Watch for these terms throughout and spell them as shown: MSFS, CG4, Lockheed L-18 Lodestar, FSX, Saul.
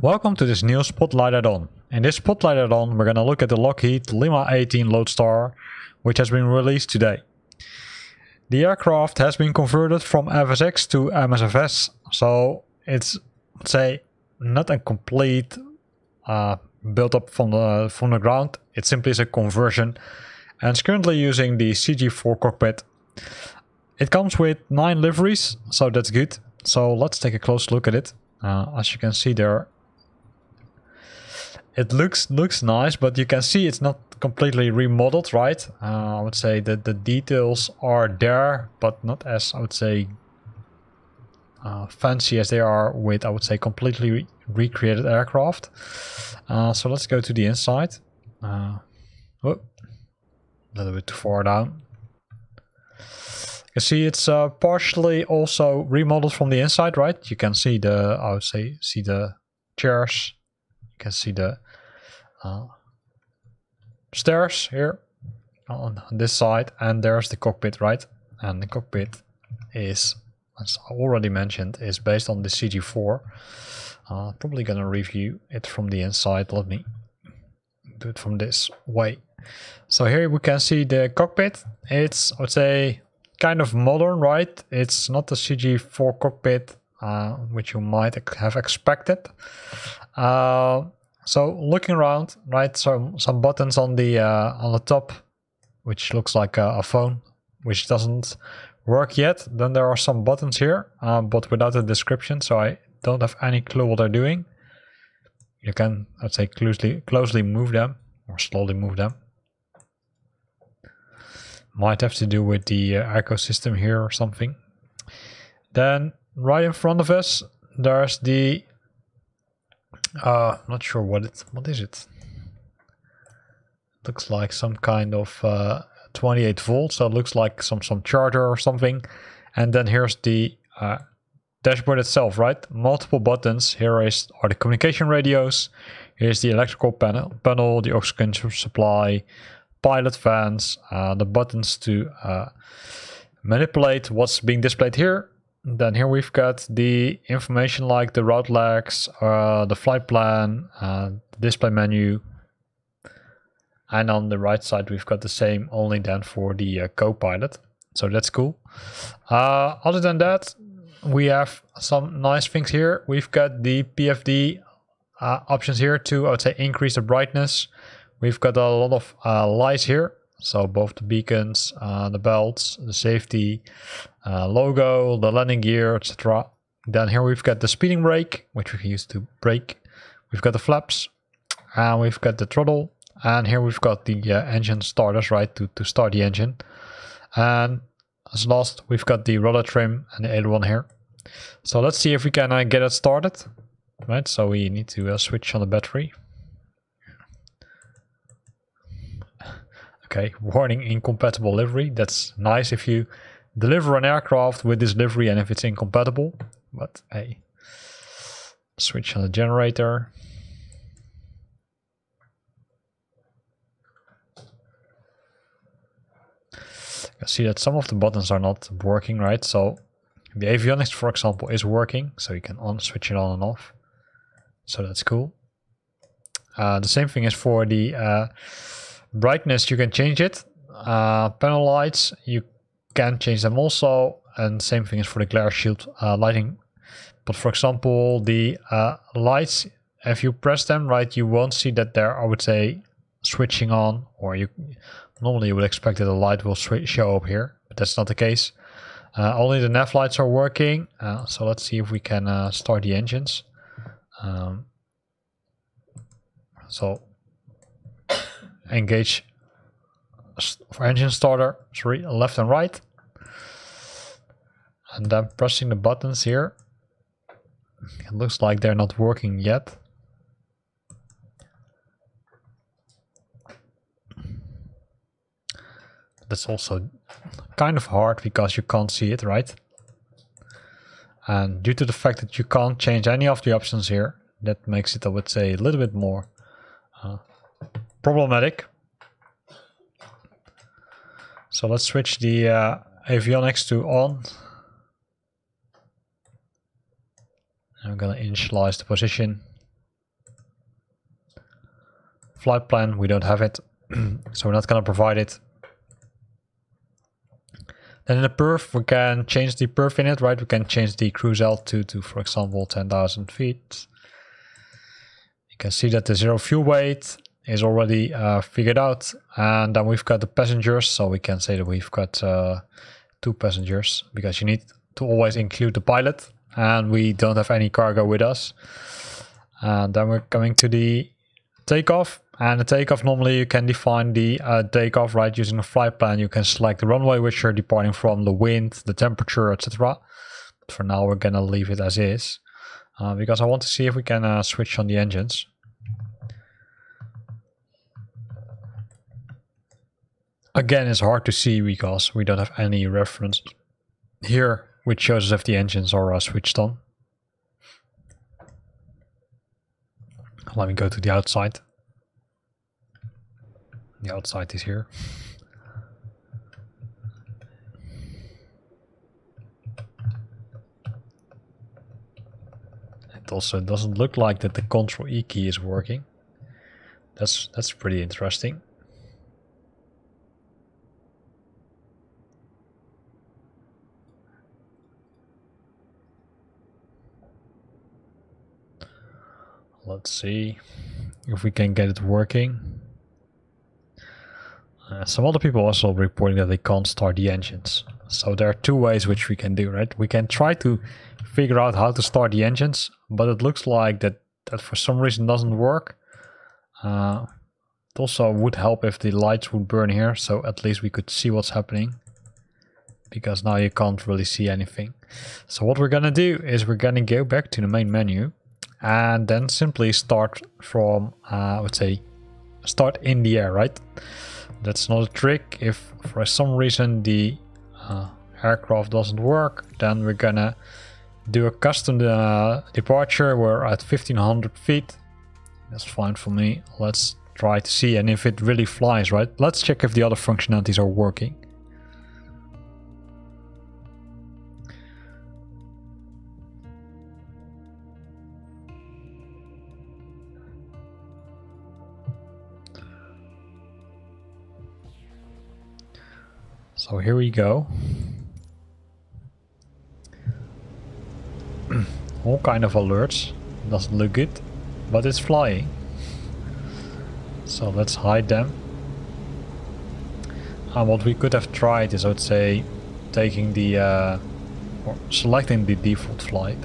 Welcome to this new Spotlight add-on. In this Spotlight add-on we're gonna look at the Lockheed L-18 Lodestar, which has been released today. The aircraft has been converted from FSX to MSFS, so it's, let's say, not a complete build up from the ground. It simply is a conversion, and it's currently using the CG4 cockpit. It comes with 9 liveries, so that's good. So let's take a close look at it. As you can see there, it looks nice, but you can see it's not completely remodeled, right? I would say that the details are there, but not as, I would say, fancy as they are with, I would say, completely recreated aircraft. So let's go to the inside. A little bit too far down. You can see it's partially also remodeled from the inside, right? You can see the, I would say, see the chairs. You can see the stairs here on this side, and there's the cockpit, right? And the cockpit is, as I already mentioned, is based on the CG4. Probably gonna review it from the inside. Let me do it from this way. So here we can see the cockpit. It's, I would say, kind of modern, right? It's not the CG4 cockpit which you might have expected. So looking around, right, some buttons on the top, which looks like a phone, which doesn't work yet. Then there are some buttons here, but without a description, so I don't have any clue what they're doing. You can, I'd say, closely move them or slowly move them. Might have to do with the ecosystem here or something. Then right in front of us, there's the not sure what is it. Looks like some kind of 28 volt, so it looks like some charger or something. And then here's the dashboard itself, right? Multiple buttons. Here are the communication radios. Here's the electrical panel, the oxygen supply, pilot fans, the buttons to manipulate what's being displayed here. Then here we've got the information like the route legs, the flight plan, the display menu. And on the right side we've got the same, only then for the co-pilot. So that's cool. Other than that, we have some nice things here. We've got the PFD options here to, I would say, increase the brightness. We've got a lot of lights here. So both the beacons, the belts, the safety logo, the landing gear, etc. Then here we've got the speeding brake, which we can use to brake. We've got the flaps, and we've got the throttle, and here we've got the engine starters, right, to start the engine. And as last, we've got the rudder trim and the aileron here. So let's see if we can get it started. Right, so we need to switch on the battery. Okay, warning, incompatible livery. That's nice if you deliver an aircraft with this livery and if it's incompatible. But hey, switch on the generator. You can see that some of the buttons are not working, right? So the avionics, for example, is working, so you can switch it on and off. So that's cool. The same thing is for the brightness. You can change it. Panel lights, you can change them also, and same thing is for the glare shield lighting. But for example, the lights, if you press them, right, you won't see that they're, I would say, switching on, or you normally you would expect that the light will show up here, but that's not the case. Only the nav lights are working. So let's see if we can start the engines. So engage for engine starter, sorry, left and right, and then pressing the buttons here. It looks like they're not working yet. That's also kind of hard because you can't see it, right? And due to the fact that you can't change any of the options here, that makes it, I would say, a little bit more problematic. So let's switch the avionics to on. I'm gonna initialize the position. Flight plan, we don't have it, so we're not gonna provide it. Then in the perf, we can change the perf in it, right? We can change the cruise altitude to, for example, 10,000 feet. You can see that the zero fuel weight is already figured out, and then we've got the passengers, so we can say that we've got 2 passengers, because you need to always include the pilot, and we don't have any cargo with us. And then we're coming to the takeoff, and the takeoff, normally you can define the takeoff, right? Using the flight plan, you can select the runway which you're departing from, the wind, the temperature, etc. But for now we're gonna leave it as is, because I want to see if we can switch on the engines. Again, it's hard to see because we don't have any reference here which shows us if the engines are switched on. Let me go to the outside. The outside is here. It also doesn't look like that the Ctrl E key is working. That's pretty interesting. Let's see if we can get it working. Some other people also reporting that they can't start the engines. So there are two ways which we can do, right? We can try to figure out how to start the engines, but it looks like that for some reason doesn't work. It also would help if the lights would burn here, so at least we could see what's happening, because now you can't really see anything. So what we're gonna do is we're gonna go back to the main menu, and then simply start from, I would say, start in the air, right? That's not a trick. If for some reason the aircraft doesn't work, then we're gonna do a custom departure. We're at 1500 feet. That's fine for me. Let's try to see, and if it really flies, right? Let's check if the other functionalities are working. So here we go. All kind of alerts. Doesn't look good, but it's flying. So let's hide them. And what we could have tried is, I would say, taking the or selecting the default flight.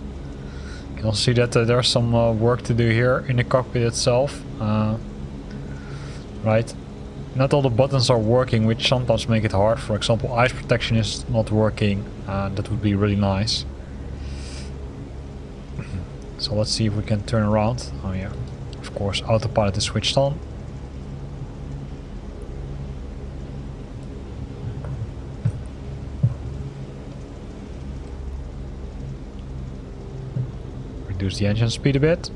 You can also see that there's some work to do here in the cockpit itself, right? Not all the buttons are working, which sometimes make it hard. For example, ice protection is not working, and that would be really nice. So let's see if we can turn around. Oh yeah, of course, autopilot is switched on. Reduce the engine speed a bit.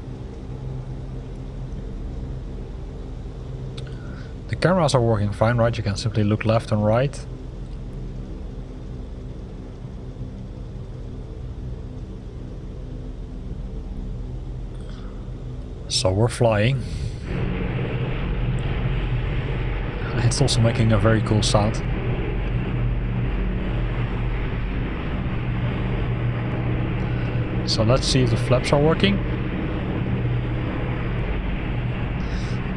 The cameras are working fine, right? You can simply look left and right. So we're flying. It's also making a very cool sound. So let's see if the flaps are working.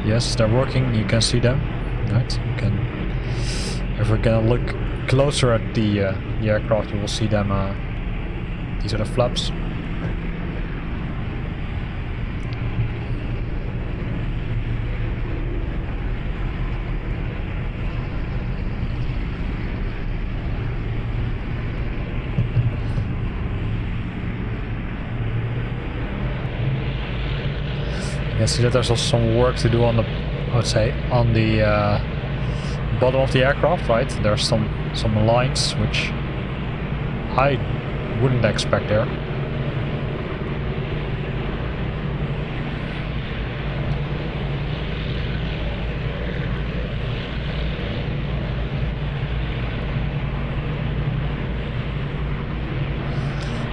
Yes, they're working, you can see them, right? You can, if we're gonna look closer at the aircraft, we will see them. These are the flaps. You can see that there's also some work to do on the, I would say, on the bottom of the aircraft, right? There's some lines which I wouldn't expect there.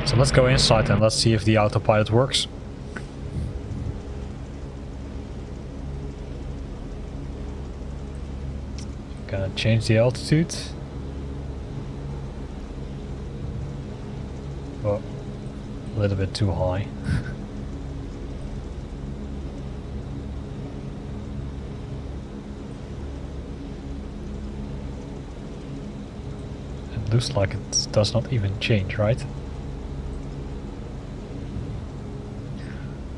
So let's go inside and let's see if the autopilot works. Gonna change the altitude. Oh, a little bit too high. It looks like it does not even change, right?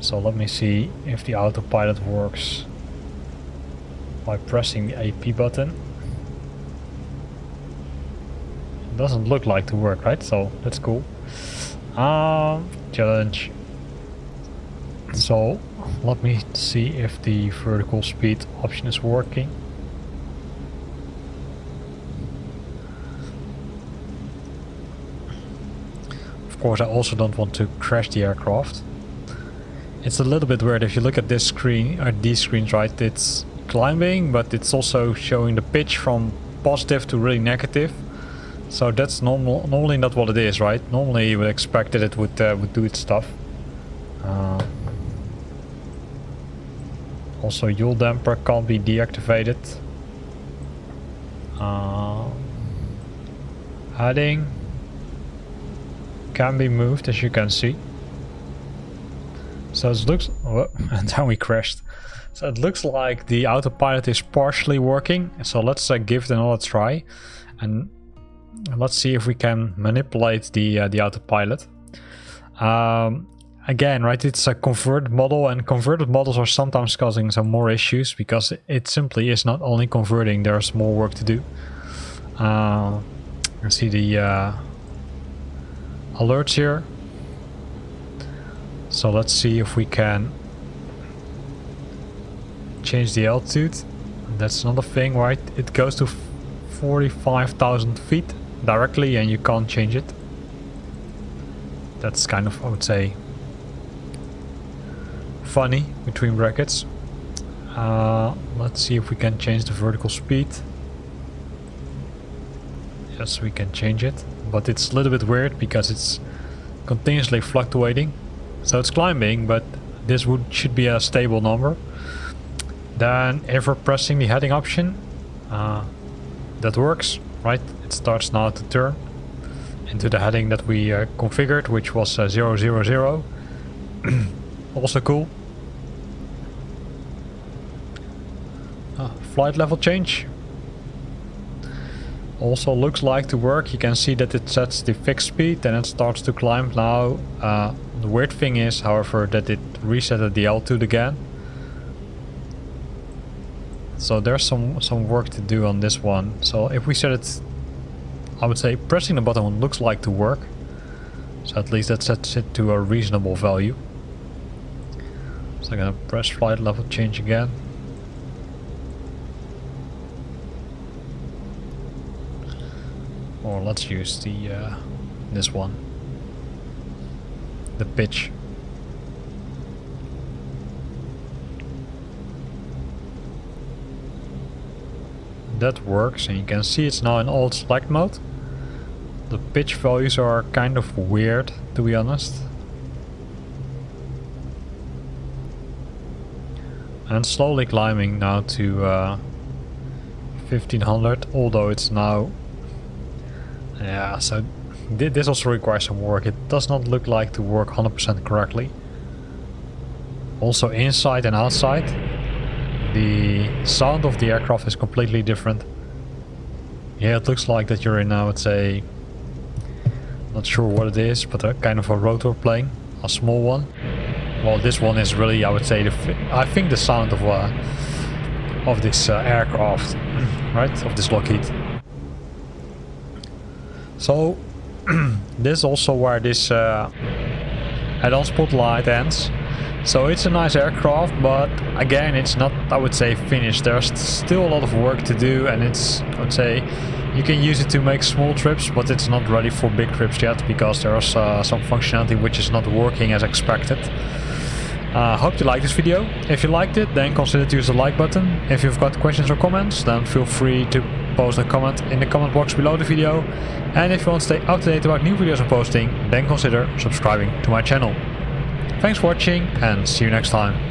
So let me see if the autopilot works by pressing the AP button. Doesn't look like to work, right? So that's cool. Challenge. So let me see if the vertical speed option is working. Of course, I also don't want to crash the aircraft. It's a little bit weird if you look at this screen or these screens, right? It's climbing, but it's also showing the pitch from positive to really negative. So that's normally not what it is, right? Normally you would expect that it would do its stuff. Also, yaw damper can't be deactivated. Heading can be moved, as you can see. So it looks... Oh, and then we crashed. So it looks like the autopilot is partially working. So let's give it another try. And let's see if we can manipulate the autopilot. Again, right, it's a converted model, and converted models are sometimes causing some more issues because it simply is not only converting, there's more work to do. You see the alerts here. So let's see if we can change the altitude. That's another thing, right? It goes to 45,000 feet directly and you can't change it. That's kind of, I would say, funny, between brackets. Let's see if we can change the vertical speed. Yes, we can change it, but it's a little bit weird because it's continuously fluctuating. So it's climbing, but this should be a stable number. Then if we're pressing the heading option, that works, right? It starts now to turn into the heading that we configured, which was 000. Also cool. Flight level change also looks like to work. You can see that it sets the fixed speed and it starts to climb now. The weird thing is, however, that it reset the altitude again. So there's some work to do on this one. So if we set it, I would say pressing the button looks like to work. So at least that sets it to a reasonable value. So I'm gonna press flight level change again. Or let's use the this one, the pitch. That works, and you can see it's now in alt select mode. The pitch values are kind of weird, to be honest. And slowly climbing now to 1500, although it's now... Yeah, so this also requires some work. It does not look like to work 100% correctly. Also inside and outside, the sound of the aircraft is completely different. Yeah, it looks like that you're in, I would say, not sure what it is, but a kind of a rotor plane, a small one. Well, this one is really, I would say, I think the sound of this aircraft, right, of this Lockheed. So this is also where this add-on spotlight ends. So it's a nice aircraft, but again, it's not, I would say, finished. There's still a lot of work to do, and it's, I would say, you can use it to make small trips, but it's not ready for big trips yet because there's some functionality which is not working as expected. Hope you liked this video. If you liked it, then consider to use the like button. If you've got questions or comments, then feel free to post a comment in the comment box below the video. And if you want to stay up to date about new videos I'm posting, then consider subscribing to my channel. Thanks for watching and see you next time.